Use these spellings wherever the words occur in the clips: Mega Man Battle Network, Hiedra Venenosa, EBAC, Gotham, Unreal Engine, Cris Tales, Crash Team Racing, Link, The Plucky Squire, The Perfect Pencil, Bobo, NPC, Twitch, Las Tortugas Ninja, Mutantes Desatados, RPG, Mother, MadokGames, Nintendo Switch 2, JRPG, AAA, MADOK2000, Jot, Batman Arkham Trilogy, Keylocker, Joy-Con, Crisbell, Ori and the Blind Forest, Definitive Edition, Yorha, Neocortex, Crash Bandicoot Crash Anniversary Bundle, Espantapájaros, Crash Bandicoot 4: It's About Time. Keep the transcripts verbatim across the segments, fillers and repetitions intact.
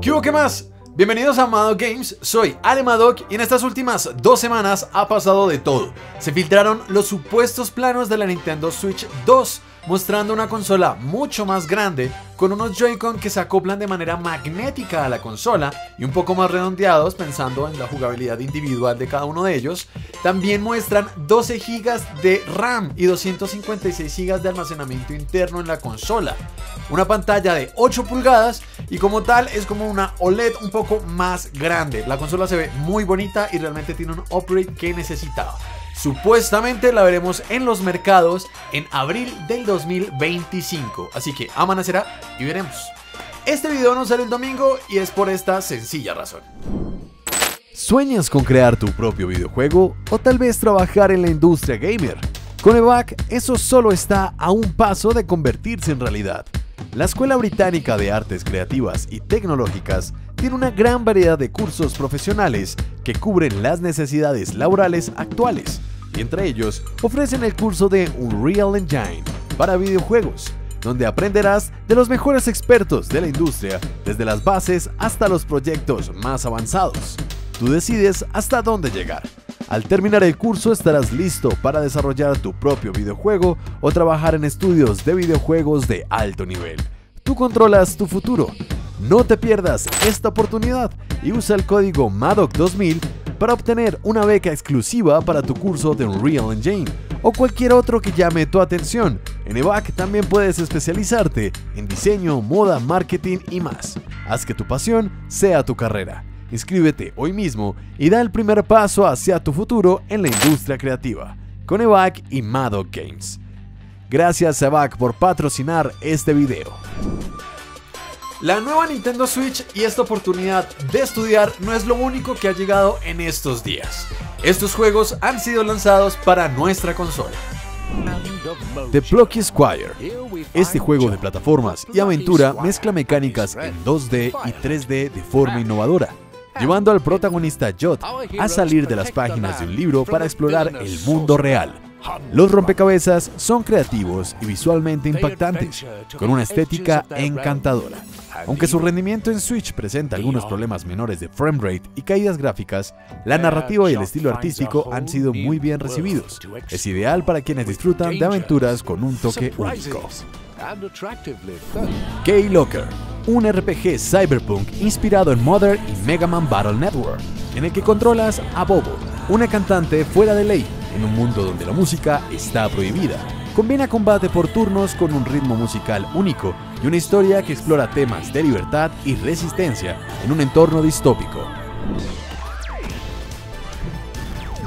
¿Qué hubo, qué más? Bienvenidos a MadokGames, soy Ale Madok y en estas últimas dos semanas ha pasado de todo. Se filtraron los supuestos planos de la Nintendo Switch dos, mostrando una consola mucho más grande, con unos Joy-Con que se acoplan de manera magnética a la consola y un poco más redondeados pensando en la jugabilidad individual de cada uno de ellos. También muestran doce gigas de RAM y doscientos cincuenta y seis gigas de almacenamiento interno en la consola. Una pantalla de ocho pulgadas y como tal es como una O L E D un poco más grande. La consola se ve muy bonita y realmente tiene un upgrade que necesitaba. Supuestamente la veremos en los mercados en abril del dos mil veinticinco, así que amanecerá y veremos. Este video no sale el domingo y es por esta sencilla razón. ¿Sueñas con crear tu propio videojuego o tal vez trabajar en la industria gamer? Con EBAC eso solo está a un paso de convertirse en realidad. La Escuela Británica de Artes Creativas y Tecnológicas tiene una gran variedad de cursos profesionales que cubren las necesidades laborales actuales, y entre ellos ofrecen el curso de Unreal Engine para videojuegos, donde aprenderás de los mejores expertos de la industria desde las bases hasta los proyectos más avanzados. Tú decides hasta dónde llegar. Al terminar el curso estarás listo para desarrollar tu propio videojuego o trabajar en estudios de videojuegos de alto nivel. Tú controlas tu futuro. No te pierdas esta oportunidad y usa el código MADOK dos mil para obtener una beca exclusiva para tu curso de Unreal Engine o cualquier otro que llame tu atención. En EBAC también puedes especializarte en diseño, moda, marketing y más. Haz que tu pasión sea tu carrera. Inscríbete hoy mismo y da el primer paso hacia tu futuro en la industria creativa con EBAC y MadokGames. Gracias a EBAC por patrocinar este video. La nueva Nintendo Switch y esta oportunidad de estudiar no es lo único que ha llegado en estos días. Estos juegos han sido lanzados para nuestra consola. The Plucky Squire. Este juego de plataformas y aventura mezcla mecánicas en dos D y tres D de forma innovadora, llevando al protagonista Jot a salir de las páginas de un libro para explorar el mundo real. Los rompecabezas son creativos y visualmente impactantes, con una estética encantadora. Aunque su rendimiento en Switch presenta algunos problemas menores de frame rate y caídas gráficas, la narrativa y el estilo artístico han sido muy bien recibidos. Es ideal para quienes disfrutan de aventuras con un toque único. Keylocker, un R P G cyberpunk inspirado en Mother y Mega Man Battle Network, en el que controlas a Bobo, una cantante fuera de ley, en un mundo donde la música está prohibida. Combina combate por turnos con un ritmo musical único y una historia que explora temas de libertad y resistencia en un entorno distópico.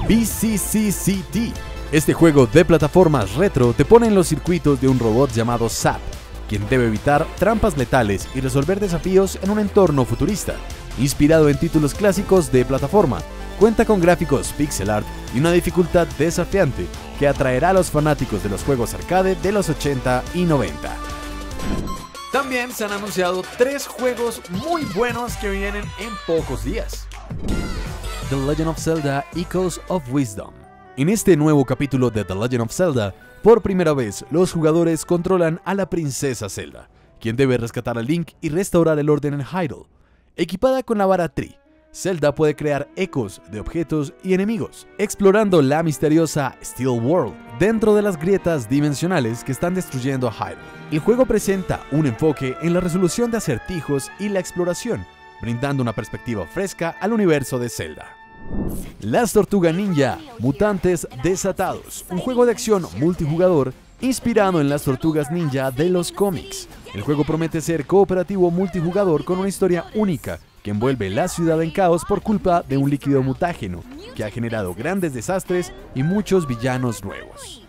B C C C T. Este juego de plataformas retro te pone en los circuitos de un robot llamado Zap, quien debe evitar trampas letales y resolver desafíos en un entorno futurista. Inspirado en títulos clásicos de plataforma, cuenta con gráficos pixel art y una dificultad desafiante que atraerá a los fanáticos de los juegos arcade de los ochenta y noventa. También se han anunciado tres juegos muy buenos que vienen en pocos días. The Legend of Zelda Echoes of Wisdom. En este nuevo capítulo de The Legend of Zelda, por primera vez los jugadores controlan a la princesa Zelda, quien debe rescatar a Link y restaurar el orden en Hyrule. Equipada con la vara Tree, Zelda puede crear ecos de objetos y enemigos, explorando la misteriosa Steel World dentro de las grietas dimensionales que están destruyendo a Hyrule. El juego presenta un enfoque en la resolución de acertijos y la exploración, brindando una perspectiva fresca al universo de Zelda. Las Tortugas Ninja, Mutantes Desatados, un juego de acción multijugador inspirado en las Tortugas Ninja de los cómics. El juego promete ser cooperativo multijugador con una historia única, que envuelve la ciudad en caos por culpa de un líquido mutágeno que ha generado grandes desastres y muchos villanos nuevos.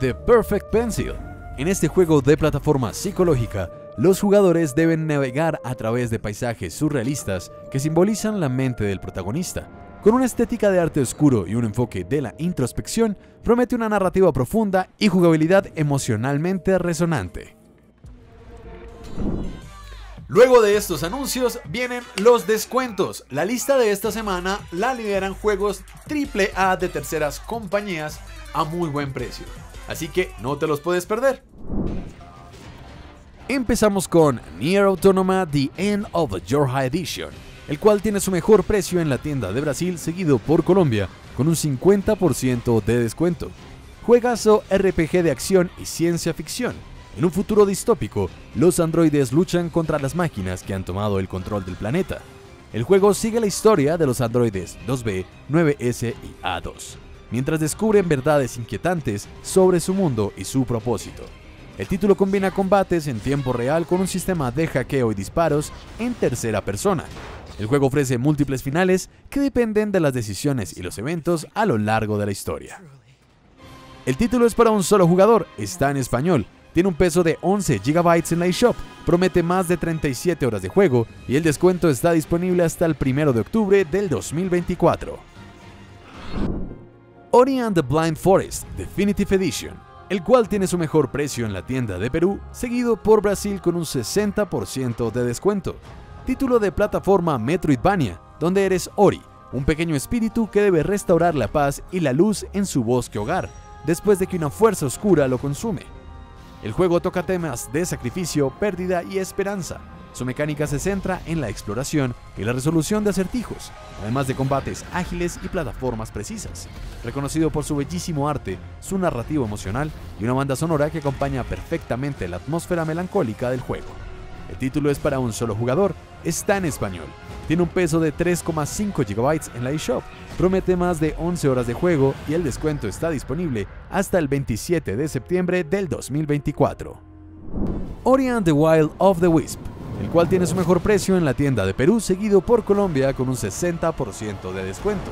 The Perfect Pencil. En este juego de plataforma psicológica, los jugadores deben navegar a través de paisajes surrealistas que simbolizan la mente del protagonista. Con una estética de arte oscuro y un enfoque de la introspección, promete una narrativa profunda y jugabilidad emocionalmente resonante. Luego de estos anuncios vienen los descuentos. La lista de esta semana la lideran juegos triple A de terceras compañías a muy buen precio. así que no te los puedes perder. Empezamos con Nier Automata The End of the Yorha Edition, el cual tiene su mejor precio en la tienda de Brasil, seguido por Colombia, con un cincuenta por ciento de descuento. Juegazo R P G de acción y ciencia ficción. En un futuro distópico, los androides luchan contra las máquinas que han tomado el control del planeta. El juego sigue la historia de los androides dos B, nueve S y A dos, mientras descubren verdades inquietantes sobre su mundo y su propósito. El título combina combates en tiempo real con un sistema de hackeo y disparos en tercera persona. El juego ofrece múltiples finales que dependen de las decisiones y los eventos a lo largo de la historia. El título es para un solo jugador, está en español, tiene un peso de once gigabytes en la eShop, promete más de treinta y siete horas de juego y el descuento está disponible hasta el primero de octubre del dos mil veinticuatro. Ori and the Blind Forest Definitive Edition, el cual tiene su mejor precio en la tienda de Perú, seguido por Brasil con un sesenta por ciento de descuento. Título de plataforma Metroidvania, donde eres Ori, un pequeño espíritu que debe restaurar la paz y la luz en su bosque hogar, después de que una fuerza oscura lo consume. El juego toca temas de sacrificio, pérdida y esperanza. Su mecánica se centra en la exploración y la resolución de acertijos, además de combates ágiles y plataformas precisas. Reconocido por su bellísimo arte, su narrativo emocional y una banda sonora que acompaña perfectamente la atmósfera melancólica del juego. El título es para un solo jugador, está en español, tiene un peso de tres coma cinco gigabytes en la eShop, promete más de once horas de juego y el descuento está disponible hasta el veintisiete de septiembre del dos mil veinticuatro. Ori and the Wild of the Wisp, el cual tiene su mejor precio en la tienda de Perú, seguido por Colombia con un sesenta por ciento de descuento.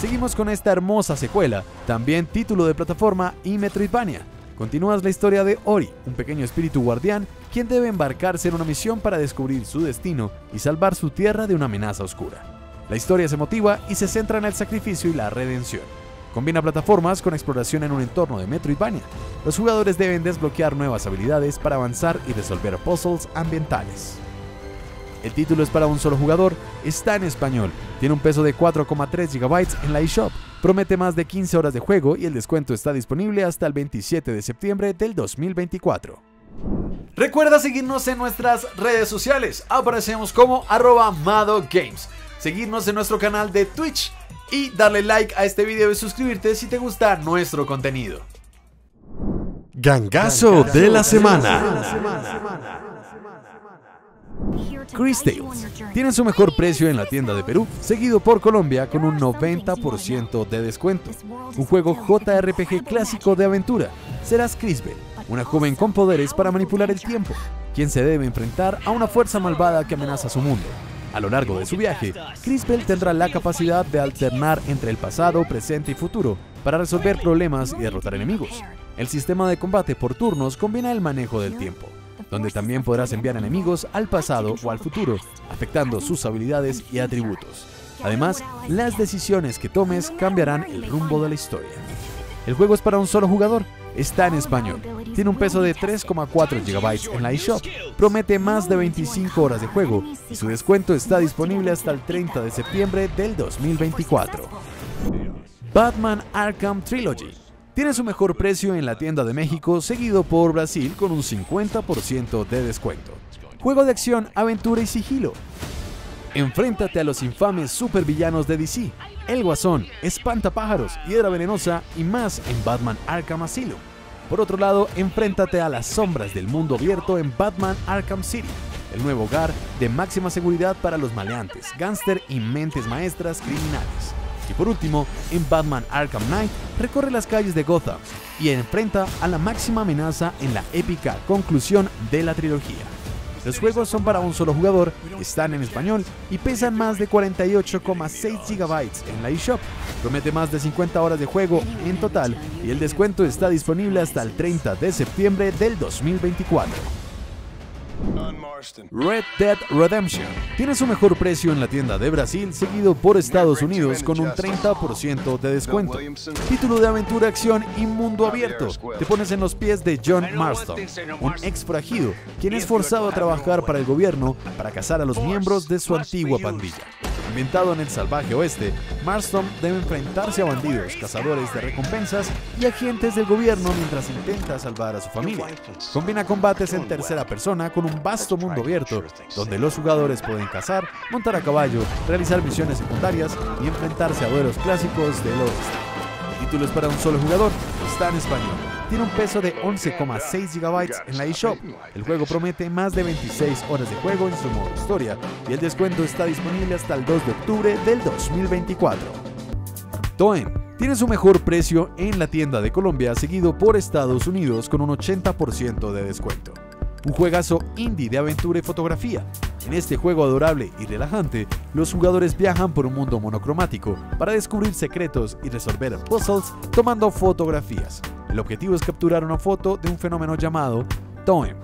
Seguimos con esta hermosa secuela, también título de plataforma y Metroidvania. Continúas la historia de Ori, un pequeño espíritu guardián, quien debe embarcarse en una misión para descubrir su destino y salvar su tierra de una amenaza oscura. La historia es emotiva y se centra en el sacrificio y la redención. Combina plataformas con exploración en un entorno de Metroidvania. Los jugadores deben desbloquear nuevas habilidades para avanzar y resolver puzzles ambientales. El título es para un solo jugador, está en español, tiene un peso de cuatro coma tres gigabytes en la eShop, promete más de quince horas de juego y el descuento está disponible hasta el veintisiete de septiembre del dos mil veinticuatro. Recuerda seguirnos en nuestras redes sociales, aparecemos como arroba MadokGames, seguirnos en nuestro canal de Twitch y darle like a este video y suscribirte si te gusta nuestro contenido. Gangazo de la semana. Cris Tales tiene su mejor precio en la tienda de Perú, seguido por Colombia con un noventa por ciento de descuento. Un juego J R P G clásico de aventura. Serás Crisbell, una joven con poderes para manipular el tiempo, quien se debe enfrentar a una fuerza malvada que amenaza su mundo. A lo largo de su viaje, Crisbell tendrá la capacidad de alternar entre el pasado, presente y futuro para resolver problemas y derrotar enemigos. El sistema de combate por turnos combina el manejo del tiempo, donde también podrás enviar enemigos al pasado o al futuro, afectando sus habilidades y atributos. Además, las decisiones que tomes cambiarán el rumbo de la historia. El juego es para un solo jugador, está en español, tiene un peso de tres coma cuatro gigabytes en la eShop, promete más de veinticinco horas de juego y su descuento está disponible hasta el treinta de septiembre del dos mil veinticuatro. Batman Arkham Trilogy tiene su mejor precio en la tienda de México, seguido por Brasil con un cincuenta por ciento de descuento. Juego de acción, aventura y sigilo. Enfréntate a los infames supervillanos de D C, El Guasón, Espantapájaros, Hiedra Venenosa y más en Batman Arkham Asylum. Por otro lado, enfréntate a las sombras del mundo abierto en Batman Arkham City, el nuevo hogar de máxima seguridad para los maleantes, gángster y mentes maestras criminales. Y por último, en Batman Arkham Knight recorre las calles de Gotham y enfrenta a la máxima amenaza en la épica conclusión de la trilogía. Los juegos son para un solo jugador, están en español y pesan más de cuarenta y ocho coma seis gigabytes en la eShop. Promete más de cincuenta horas de juego en total y el descuento está disponible hasta el treinta de septiembre del dos mil veinticuatro. Red Dead Redemption tiene su mejor precio en la tienda de Brasil, seguido por Estados Unidos con un treinta por ciento de descuento. Título de aventura, acción y mundo abierto. Te pones en los pies de John Marston, un ex forajido, quien es forzado a trabajar para el gobierno para cazar a los miembros de su antigua pandilla. Ambientado en el salvaje oeste, Marston debe enfrentarse a bandidos, cazadores de recompensas y agentes del gobierno mientras intenta salvar a su familia. Combina combates en tercera persona con un vasto mundo abierto, donde los jugadores pueden cazar, montar a caballo, realizar misiones secundarias y enfrentarse a duelos clásicos del oeste. Títulos para un solo jugador, está en español. Tiene un peso de once coma seis gigabytes en la eShop. El juego promete más de veintiséis horas de juego en su modo historia y el descuento está disponible hasta el dos de octubre del dos mil veinticuatro. Toem tiene su mejor precio en la tienda de Colombia, seguido por Estados Unidos con un ochenta por ciento de descuento. Un juegazo indie de aventura y fotografía. En este juego adorable y relajante, los jugadores viajan por un mundo monocromático para descubrir secretos y resolver puzzles tomando fotografías. El objetivo es capturar una foto de un fenómeno llamado Toem.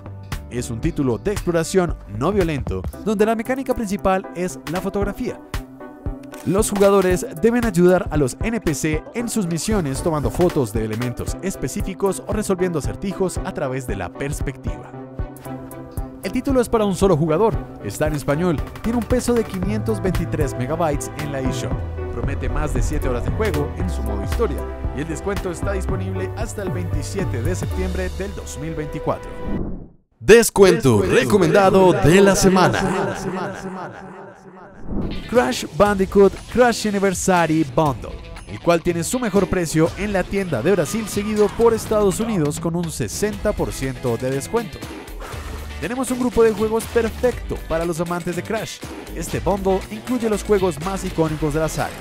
Es un título de exploración no violento, donde la mecánica principal es la fotografía. Los jugadores deben ayudar a los N P C en sus misiones tomando fotos de elementos específicos o resolviendo acertijos a través de la perspectiva. El título es para un solo jugador, está en español, tiene un peso de quinientos veintitrés megabytes en la eShop, promete más de siete horas de juego en su modo historia y el descuento está disponible hasta el veintisiete de septiembre del dos mil veinticuatro. Descuento recomendado de la semana. Crash Bandicoot Crash Anniversary Bundle, el cual tiene su mejor precio en la tienda de Brasil, seguido por Estados Unidos con un sesenta por ciento de descuento. Tenemos un grupo de juegos perfecto para los amantes de Crash. Este bundle incluye los juegos más icónicos de la saga: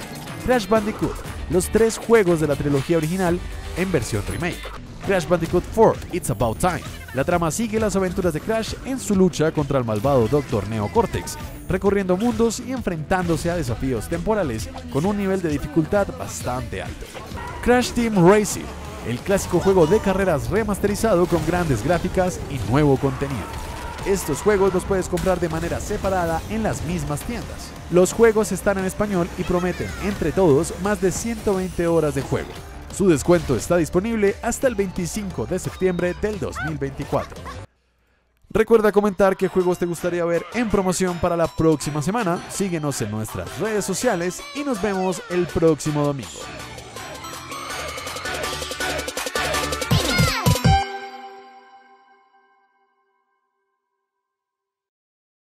Crash Bandicoot, los tres juegos de la trilogía original en versión remake; Crash Bandicoot cuatro, It's About Time. La trama sigue las aventuras de Crash en su lucha contra el malvado doctor Neocortex, recorriendo mundos y enfrentándose a desafíos temporales con un nivel de dificultad bastante alto; Crash Team Racing, el clásico juego de carreras remasterizado con grandes gráficas y nuevo contenido. Estos juegos los puedes comprar de manera separada en las mismas tiendas. Los juegos están en español y prometen, entre todos, más de ciento veinte horas de juego. Su descuento está disponible hasta el veinticinco de septiembre del dos mil veinticuatro. Recuerda comentar qué juegos te gustaría ver en promoción para la próxima semana. Síguenos en nuestras redes sociales y nos vemos el próximo domingo.